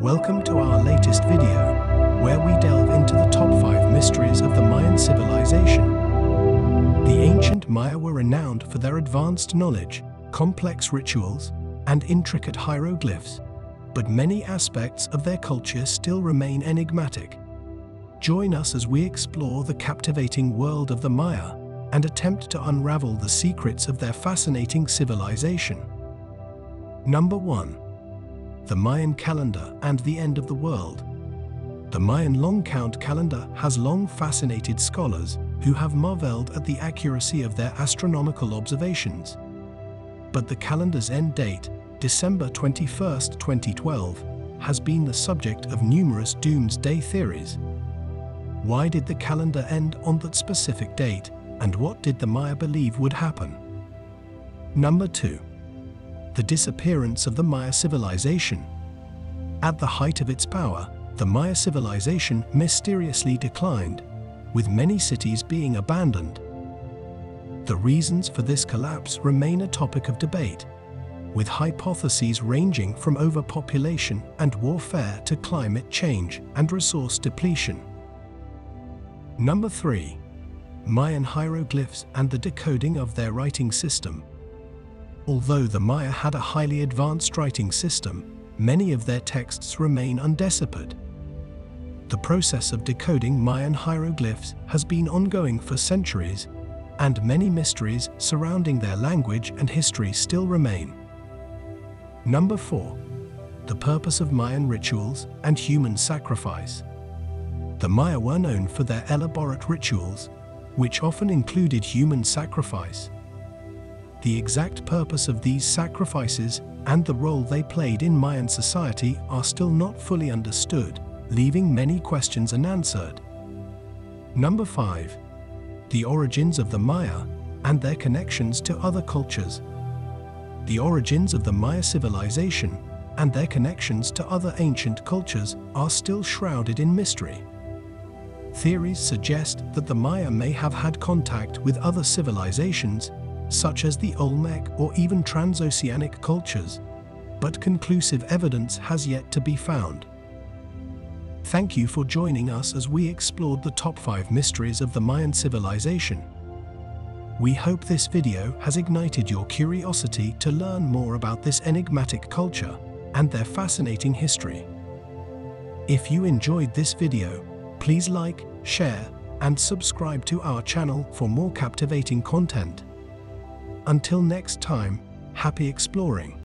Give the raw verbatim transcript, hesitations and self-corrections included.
Welcome to our latest video, where we delve into the top five mysteries of the Mayan civilization. The ancient Maya were renowned for their advanced knowledge, complex rituals, and intricate hieroglyphs, but many aspects of their culture still remain enigmatic. Join us as we explore the captivating world of the Maya and attempt to unravel the secrets of their fascinating civilization. Number one. The Mayan calendar and the end of the world. The Mayan long count calendar has long fascinated scholars who have marveled at the accuracy of their astronomical observations. But the calendar's end date, December twenty-first, twenty twelve, has been the subject of numerous doomsday theories. Why did the calendar end on that specific date, and what did the Maya believe would happen? Number two. The disappearance of the Maya civilization. At the height of its power, the Maya civilization mysteriously declined, with many cities being abandoned. The reasons for this collapse remain a topic of debate, with hypotheses ranging from overpopulation and warfare to climate change and resource depletion. Number three. Mayan hieroglyphs and the decoding of their writing system. Although the Maya had a highly advanced writing system, many of their texts remain undeciphered. The process of decoding Mayan hieroglyphs has been ongoing for centuries, and many mysteries surrounding their language and history still remain. Number four. The purpose of Mayan rituals and human sacrifice. The Maya were known for their elaborate rituals, which often included human sacrifice. The exact purpose of these sacrifices and the role they played in Mayan society are still not fully understood, leaving many questions unanswered. Number five. The origins of the Maya and their connections to other cultures. The origins of the Maya civilization and their connections to other ancient cultures are still shrouded in mystery. Theories suggest that the Maya may have had contact with other civilizations, such as the Olmec or even transoceanic cultures, but conclusive evidence has yet to be found. Thank you for joining us as we explored the top five mysteries of the Mayan civilization. We hope this video has ignited your curiosity to learn more about this enigmatic culture and their fascinating history. If you enjoyed this video, please like, share, and subscribe to our channel for more captivating content. Until next time, happy exploring!